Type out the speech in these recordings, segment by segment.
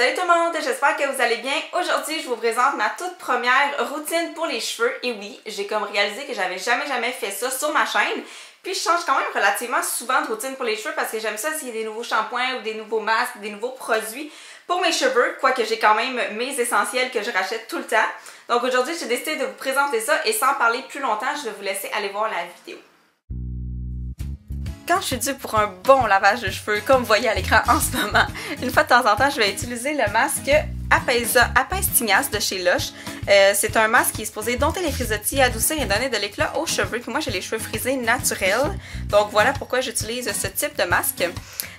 Salut tout le monde, j'espère que vous allez bien. Aujourd'hui, je vous présente ma toute première routine pour les cheveux. Et oui, j'ai comme réalisé que j'avais jamais fait ça sur ma chaîne. Puis je change quand même relativement souvent de routine pour les cheveux parce que j'aime ça s'il y a des nouveaux shampoings ou des nouveaux masques, des nouveaux produits pour mes cheveux. Quoique j'ai quand même mes essentiels que je rachète tout le temps. Donc aujourd'hui, j'ai décidé de vous présenter ça et sans parler plus longtemps, je vais vous laisser aller voir la vidéo. Quand je suis due pour un bon lavage de cheveux, comme vous voyez à l'écran en ce moment, une fois de temps en temps, je vais utiliser le masque Apaisa Apaistignas de chez Lush. C'est un masque qui est supposé dompter les frisottis, adoucir et donner de l'éclat aux cheveux. Puis moi, j'ai les cheveux frisés naturels, donc voilà pourquoi j'utilise ce type de masque.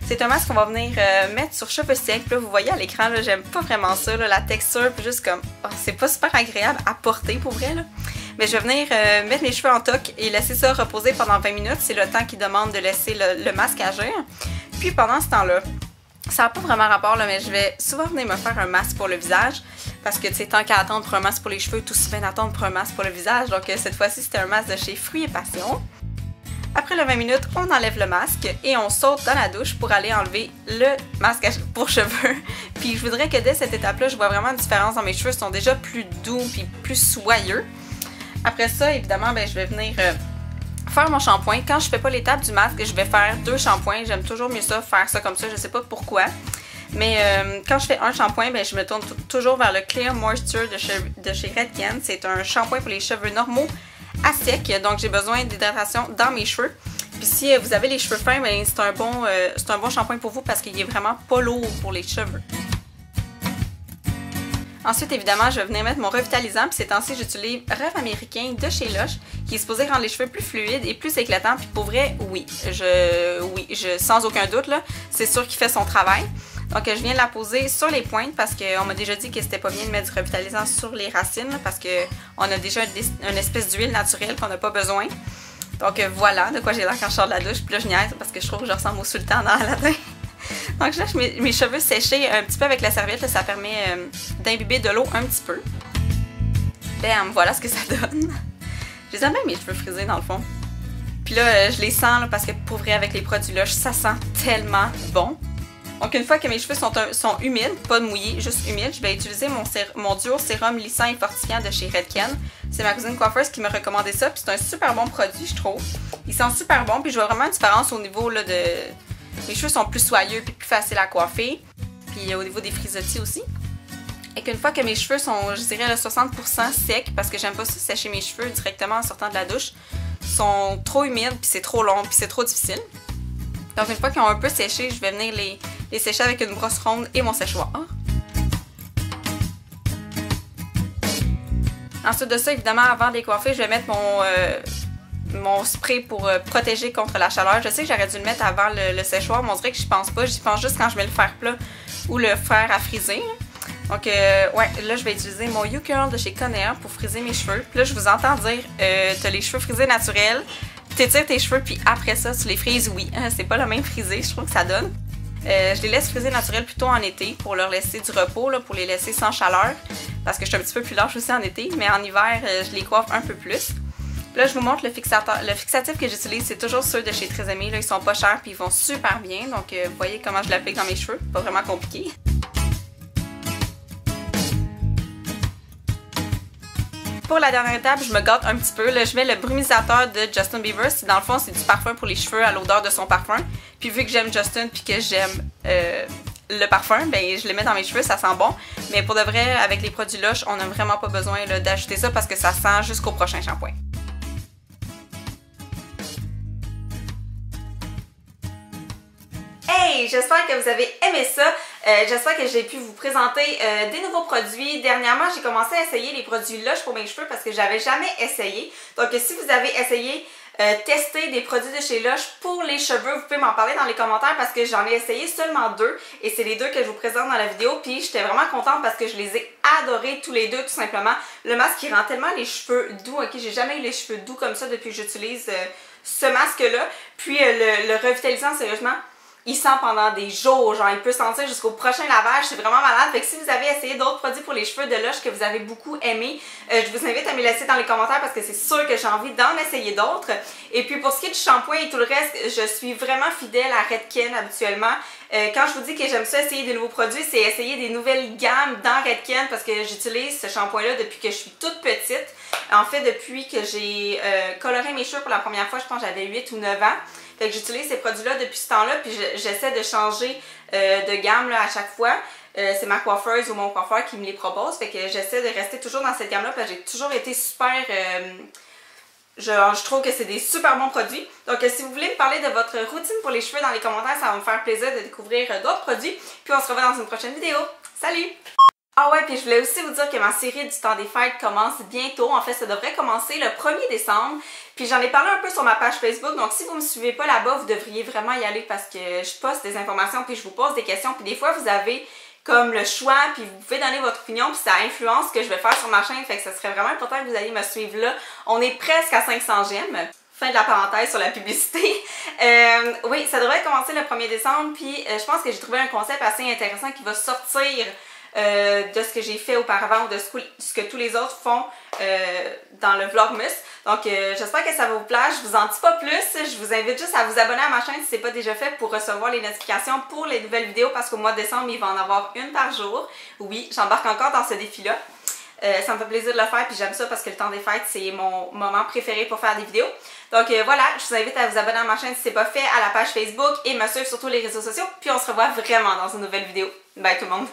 C'est un masque qu'on va venir mettre sur cheveux secs. Puis là, vous voyez à l'écran, j'aime pas vraiment ça, là, la texture, puis juste comme, oh, c'est pas super agréable à porter pour vrai, là. Mais je vais venir mettre mes cheveux en toque et laisser ça reposer pendant 20 minutes. C'est le temps qui demande de laisser le masque agir. Puis pendant ce temps-là, ça n'a pas vraiment rapport, là, mais je vais souvent venir me faire un masque pour le visage. Parce que tu sais, tant qu'à attendre pour un masque pour les cheveux, tout se fait d'attendre pour un masque pour le visage. Donc cette fois-ci, c'était un masque de chez Fruits et Passion. Après le 20 minutes, on enlève le masque et on saute dans la douche pour aller enlever le masque pour cheveux. Puis je voudrais que dès cette étape-là, je vois vraiment une différence dans mes cheveux. Ils sont déjà plus doux puis plus soyeux. Après ça, évidemment, ben, je vais venir faire mon shampoing. Quand je fais pas l'étape du masque, je vais faire deux shampoings. J'aime toujours mieux ça, faire ça comme ça, je sais pas pourquoi. Mais quand je fais un shampoing, ben, je me tourne toujours vers le Clear Moisture de chez Redken. C'est un shampoing pour les cheveux normaux à sec, donc j'ai besoin d'hydratation dans mes cheveux. Puis si vous avez les cheveux fins, ben, c'est un bon shampoing pour vous parce qu'il est vraiment pas lourd pour les cheveux. Ensuite, évidemment, je vais venir mettre mon revitalisant. Puis ces temps-ci, j'utilise Rêve Américain de chez Lush, qui est supposé rendre les cheveux plus fluides et plus éclatants. Puis pour vrai, oui, sans aucun doute, là, c'est sûr qu'il fait son travail. Donc, je viens de la poser sur les pointes parce qu'on m'a déjà dit que c'était pas bien de mettre du revitalisant sur les racines là, parce qu'on a déjà une espèce d'huile naturelle qu'on n'a pas besoin. Donc, voilà de quoi j'ai l'air quand je sors de la douche. Puis là, je niaise parce que je trouve que je ressemble au sultan dans Aladdin. Donc je lâche mes cheveux séchés un petit peu avec la serviette, là, ça permet d'imbiber de l'eau un petit peu. Bam, voilà ce que ça donne. Je les aime bien mes cheveux frisés dans le fond. Puis là, je les sens là, parce que pour vrai avec les produits Lush, ça sent tellement bon. Donc une fois que mes cheveux sont humides, pas mouillés, juste humides, je vais utiliser mon duo sérum lissant et fortifiant de chez Redken. C'est ma cousine coiffeuse qui me recommandait ça, puis c'est un super bon produit je trouve. Ils sont super bons, puis je vois vraiment une différence au niveau là, de... Les cheveux sont plus soyeux et plus faciles à coiffer. Puis au niveau des frisottis aussi. Et qu'une fois que mes cheveux sont, je dirais, à 60% secs, parce que j'aime pas ça sécher mes cheveux directement en sortant de la douche, sont trop humides, puis c'est trop long, puis c'est trop difficile. Donc une fois qu'ils ont un peu séché, je vais venir les sécher avec une brosse ronde et mon séchoir. Ensuite de ça, évidemment, avant de les coiffer, je vais mettre mon spray pour protéger contre la chaleur. Je sais que j'aurais dû le mettre avant le séchoir, mais on dirait que j'y pense pas. J'y pense juste quand je mets le fer plat ou le fer à friser. Donc, ouais, là, je vais utiliser mon You Curl de chez Konea pour friser mes cheveux. Puis là, je vous entends dire, t'as les cheveux frisés naturels, t'étires tes cheveux, puis après ça, tu les frises, oui. C'est pas le même frisé, je trouve que ça donne. Je les laisse friser naturels plutôt en été pour leur laisser du repos, là, pour les laisser sans chaleur, parce que je suis un petit peu plus lâche aussi en été, mais en hiver, je les coiffe un peu plus. Là, je vous montre le fixatif que j'utilise, c'est toujours ceux de chez TRESemmé. Là, ils sont pas chers puis ils vont super bien. Donc, vous voyez comment je l'applique dans mes cheveux. Pas vraiment compliqué. Pour la dernière étape, je me gâte un petit peu. Là, je mets le brumisateur de Justin Bieber. Dans le fond, c'est du parfum pour les cheveux à l'odeur de son parfum. Puis vu que j'aime Justin puis que j'aime le parfum, ben je le mets dans mes cheveux, ça sent bon. Mais pour de vrai, avec les produits Lush, on n'a vraiment pas besoin d'ajouter ça parce que ça sent jusqu'au prochain shampoing. J'espère que vous avez aimé ça. J'espère que j'ai pu vous présenter des nouveaux produits. Dernièrement, j'ai commencé à essayer les produits Lush pour mes cheveux parce que j'avais jamais essayé. Donc, si vous avez essayé, tester des produits de chez Lush pour les cheveux, vous pouvez m'en parler dans les commentaires parce que j'en ai essayé seulement deux et c'est les deux que je vous présente dans la vidéo. Puis j'étais vraiment contente parce que je les ai adorés tous les deux, tout simplement. Le masque qui rend tellement les cheveux doux. Ok, j'ai jamais eu les cheveux doux comme ça depuis que j'utilise ce masque-là. Puis le revitalisant, sérieusement, il sent pendant des jours, genre il peut sentir jusqu'au prochain lavage, c'est vraiment malade. Fait que si vous avez essayé d'autres produits pour les cheveux de Lush que vous avez beaucoup aimé, je vous invite à me laisser dans les commentaires parce que c'est sûr que j'ai envie d'en essayer d'autres. Et puis pour ce qui est du shampoing et tout le reste, je suis vraiment fidèle à Redken habituellement. Quand je vous dis que j'aime ça essayer des nouveaux produits, c'est essayer des nouvelles gammes dans Redken parce que j'utilise ce shampoing-là depuis que je suis toute petite. En fait, depuis que j'ai coloré mes cheveux pour la première fois, je pense que j'avais 8 ou 9 ans. Fait que j'utilise ces produits-là depuis ce temps-là, puis j'essaie de changer de gamme là, à chaque fois. C'est ma coiffeuse ou mon coiffeur qui me les propose, fait que j'essaie de rester toujours dans cette gamme-là parce que j'ai toujours été super... Je trouve que c'est des super bons produits. Donc si vous voulez me parler de votre routine pour les cheveux dans les commentaires, ça va me faire plaisir de découvrir d'autres produits. Puis on se revoit dans une prochaine vidéo. Salut! Ah ouais, puis je voulais aussi vous dire que ma série du temps des fêtes commence bientôt. En fait, ça devrait commencer le 1er décembre. Puis j'en ai parlé un peu sur ma page Facebook. Donc si vous ne me suivez pas là-bas, vous devriez vraiment y aller parce que je poste des informations, puis je vous pose des questions. Puis des fois, vous avez comme le choix, puis vous pouvez donner votre opinion, puis ça influence ce que je vais faire sur ma chaîne, fait que ça serait vraiment important que vous alliez me suivre là. On est presque à 500 j'aime. Fin de la parenthèse sur la publicité. Oui, ça devrait commencer le 1er décembre, puis je pense que j'ai trouvé un concept assez intéressant qui va sortir de ce que j'ai fait auparavant ou de ce que tous les autres font dans le Vlogmas. Donc j'espère que ça va vous plaire, je vous en dis pas plus, je vous invite juste à vous abonner à ma chaîne si c'est pas déjà fait pour recevoir les notifications pour les nouvelles vidéos parce qu'au mois de décembre il va en avoir une par jour. Oui, j'embarque encore dans ce défi-là. Ça me fait plaisir de le faire puis j'aime ça parce que le temps des fêtes c'est mon moment préféré pour faire des vidéos. Donc voilà, je vous invite à vous abonner à ma chaîne si c'est pas fait, à la page Facebook et me suivre sur tous les réseaux sociaux. Puis on se revoit vraiment dans une nouvelle vidéo. Bye tout le monde!